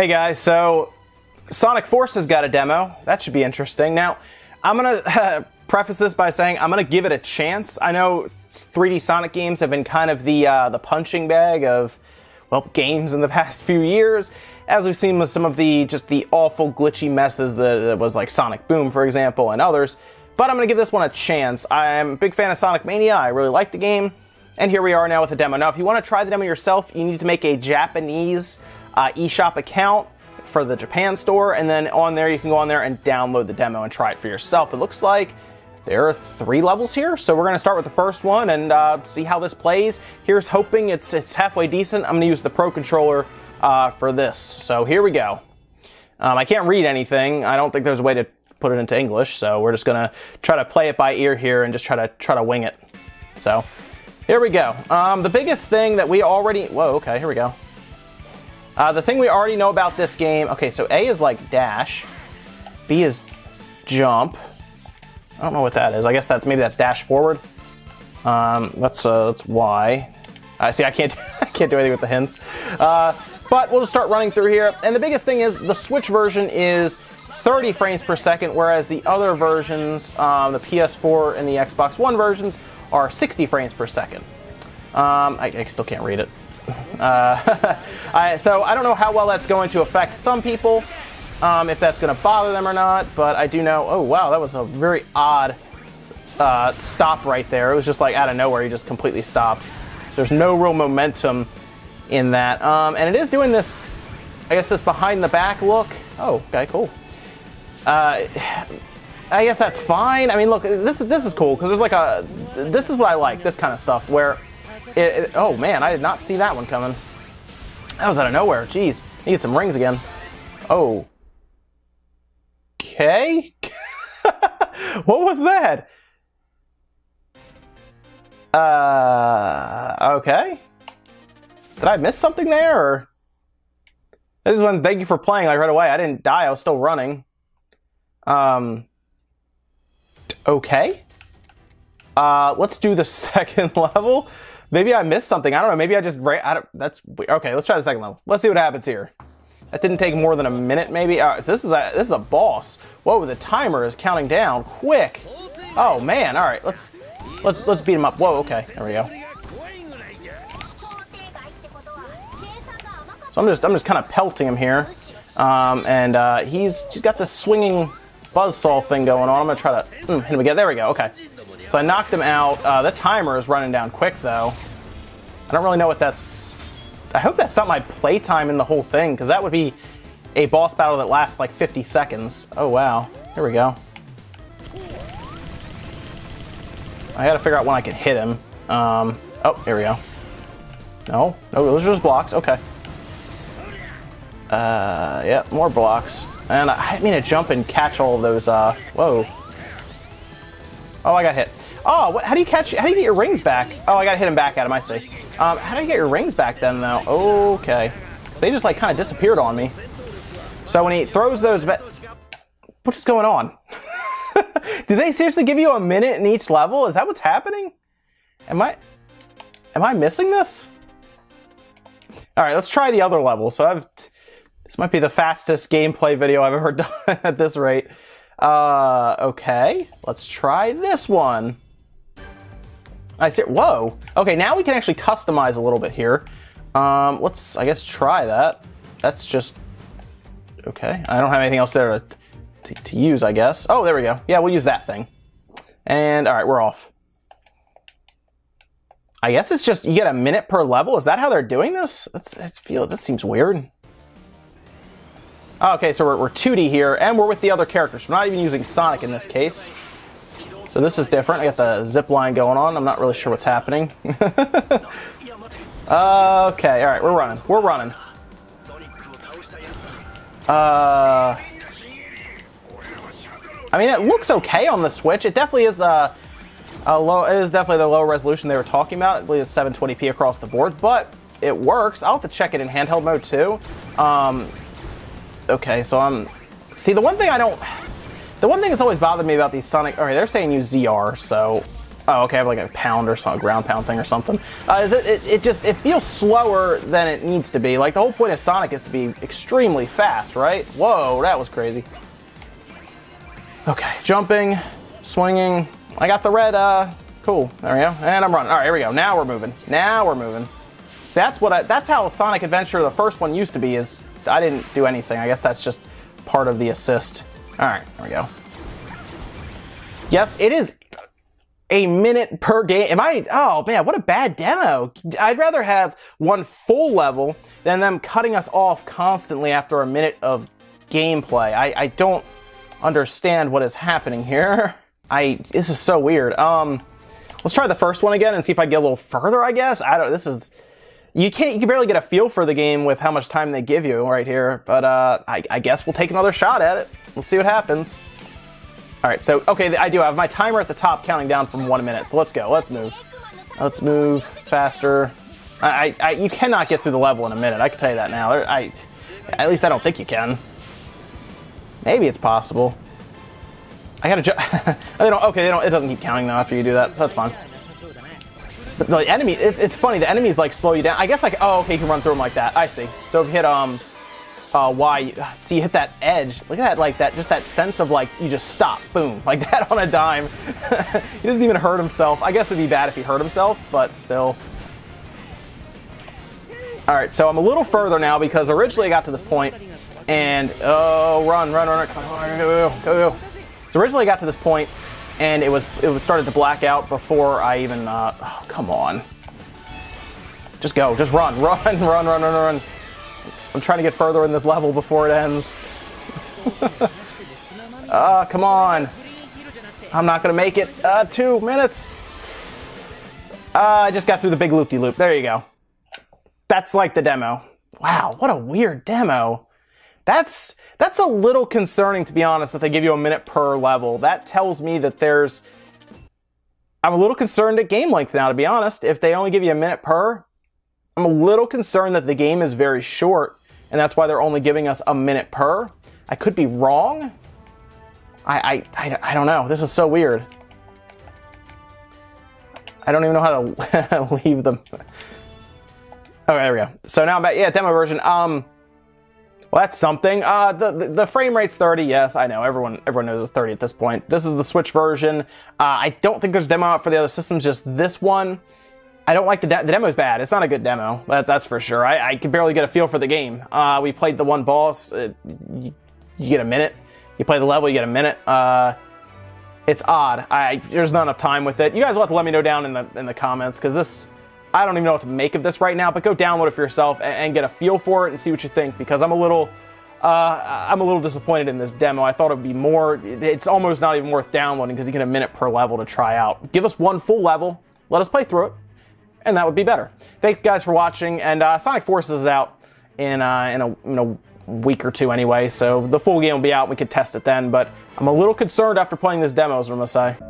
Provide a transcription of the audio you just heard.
Hey guys, so Sonic Forces got a demo. That should be interesting. Now, I'm going to preface this by saying I'm going to give it a chance. I know 3D Sonic games have been kind of the punching bag of, well, games in the past few years, as we've seen with some of the just the awful glitchy messes that was like Sonic Boom, for example, and others. But I'm going to give this one a chance. I'm a big fan of Sonic Mania. I really like the game. And here we are now with the demo. Now, if you want to try the demo yourself, you need to make a Japanese eShop account for the Japan store, and then on there you can go on there and download the demo and try it for yourself. It looks like there are 3 levels here, so we're going to start with the first one and see how this plays. Here's hoping it's halfway decent. I'm going to use the Pro Controller for this, so here we go. I can't read anything. I don't think there's a way to put it into English, so we're just going to try to play it by ear here and just try to wing it. So here we go. The biggest thing that we already... Whoa, okay, here we go. The thing we already know about this game... Okay, so A is like dash. B is jump. I don't know what that is. I guess that's... Maybe that's dash forward. That's Y. See, I can't do anything with the hints. But we'll just start running through here. And the biggest thing is the Switch version is 30 frames per second, whereas the other versions, the PS4 and the Xbox One versions, are 60 frames per second. I still can't read it. So I don't know how well that's going to affect some people, if that's going to bother them or not, but I do know, oh wow, that was a very odd stop right there. It was just like out of nowhere, you just completely stopped. There's no real momentum in that. And it is doing this, I guess, this behind the back look. Oh, okay, cool. I guess that's fine. I mean, look, this is cool, because there's like a, this is what I like, this kind of stuff, where oh man, I did not see that one coming. That was out of nowhere. Jeez, need some rings again. Oh. Okay. What was that? Okay. Did I miss something there? Or... This is when, thank you for playing, like right away. I didn't die. I was still running. Okay. Let's do the second level. Maybe I missed something. I don't know. Maybe I just... that's weird. Okay, let's try the second level. Let's see what happens here. That didn't take more than a minute, maybe. All right, so this is a boss. Whoa, the timer is counting down. Quick. Oh, man. All right, let's beat him up. Whoa, okay. There we go. So I'm just kind of pelting him here. He's got this swinging buzzsaw thing going on. I'm going to try to hit him again. There we go. Okay. So I knocked him out. The timer is running down quick, though. I don't really know what that's... I hope that's not my playtime in the whole thing, because that would be a boss battle that lasts like 50 seconds. Oh, wow. Here we go. I gotta figure out when I can hit him. Oh, here we go. No, those are just blocks. Okay. Yeah, more blocks. And I mean to jump and catch all of those, whoa. Oh, I got hit. Oh, how do you catch? How do you get your rings back? Oh, I gotta hit him back at him. I see. How do you get your rings back then, though? Okay, so they just like kind of disappeared on me. So when he throws those, what is going on? Do they seriously give you a minute in each level? Is that what's happening? Am I missing this? All right, let's try the other level. So this might be the fastest gameplay video I've ever done at this rate. Okay, let's try this one. I see, whoa. Okay, now we can actually customize a little bit here. Let's, I guess, try that. That's just, okay. I don't have anything else there to use, I guess. Oh, there we go. Yeah, we'll use that thing. And, all right, we're off. I guess it's just, you get a minute per level? Is that how they're doing this? That seems weird. Okay, so we're 2D here, and we're with the other characters. We're not even using Sonic in this case. So this is different. I got the zip line going on. I'm not really sure what's happening. Okay, all right, we're running. We're running. I mean, it looks okay on the Switch. It definitely is definitely the low resolution they were talking about. I believe it's 720p across the board, but it works. I'll have to check it in handheld mode too. Okay, so see, the one thing that's always bothered me about these Sonic... Okay, they're saying use ZR, so... oh, okay, I have like a pound or some ground pound thing or something. It feels slower than it needs to be. Like the whole point of Sonic is to be extremely fast, right? Whoa, that was crazy. Okay, jumping, swinging. I got the red. Cool. There we go. And I'm running. All right, here we go. Now we're moving. Now we're moving. So that's what that's how Sonic Adventure, the first one, used to be. Is I didn't do anything. I guess that's just part of the assist. All right, there we go. Yes, it is a minute per game. Am I? Oh man, what a bad demo. I'd rather have one full level than them cutting us off constantly after a minute of gameplay. I don't understand what is happening here. This is so weird. Let's try the first one again and see if I get a little further, I guess. This is, you can barely get a feel for the game with how much time they give you right here, but I guess we'll take another shot at it. We'll see what happens. All right, so, okay, I do have my timer at the top counting down from 1 minute, so let's go, let's move. Let's move faster. You cannot get through the level in a minute, I can tell you that now. At least I don't think you can. Maybe it's possible. I gotta jump. It doesn't keep counting though after you do that, so that's fine. But the enemy, it's funny, the enemies like slow you down. I guess like, oh, okay, you can run through them like that. I see. So if you hit, Y, see you hit that edge. Look at that, like that, just that sense of like, you just stop, boom, like that on a dime. He doesn't even hurt himself. I guess it'd be bad if he hurt himself, but still. All right, so I'm a little further now because originally I got to this point and, oh, run, run, run, come on, go, go, go. So originally I got to this point, and it started to black out before I even, oh, come on. Just go, just run, run, run, run, run, run. I'm trying to get further in this level before it ends. Come on. I'm not gonna make it, 2 minutes. I just got through the big loop-de-loop, there you go. That's like the demo. Wow, what a weird demo. That's a little concerning, to be honest, that they give you a minute per level. That tells me that there's... I'm a little concerned at game length now, to be honest. If they only give you a minute per, I'm a little concerned that the game is very short, and that's why they're only giving us a minute per. I could be wrong. I don't know. This is so weird. I don't even know how to leave them. Okay, there we go. So now I'm back. Yeah, demo version. Well, that's something. The frame rate's 30. Yes, I know. Everyone knows it's 30 at this point. This is the Switch version. I don't think there's a demo out for the other systems, just this one. I don't like the demo's bad. It's not a good demo. That's for sure. I could barely get a feel for the game. We played the one boss. You get a minute. You play the level, you get a minute. It's odd. There's not enough time with it. You guys will have to let me know down in the comments, because this... I don't even know what to make of this right now, but go download it for yourself and get a feel for it and see what you think, because I'm a little disappointed in this demo. I thought it would be more. It's almost not even worth downloading because you get a minute per level to try out. Give us one full level, let us play through it, and that would be better. Thanks guys for watching, and Sonic Forces is out in a week or two anyway, so the full game will be out. We could test it then, but I'm a little concerned after playing this demo, is what I'm gonna say.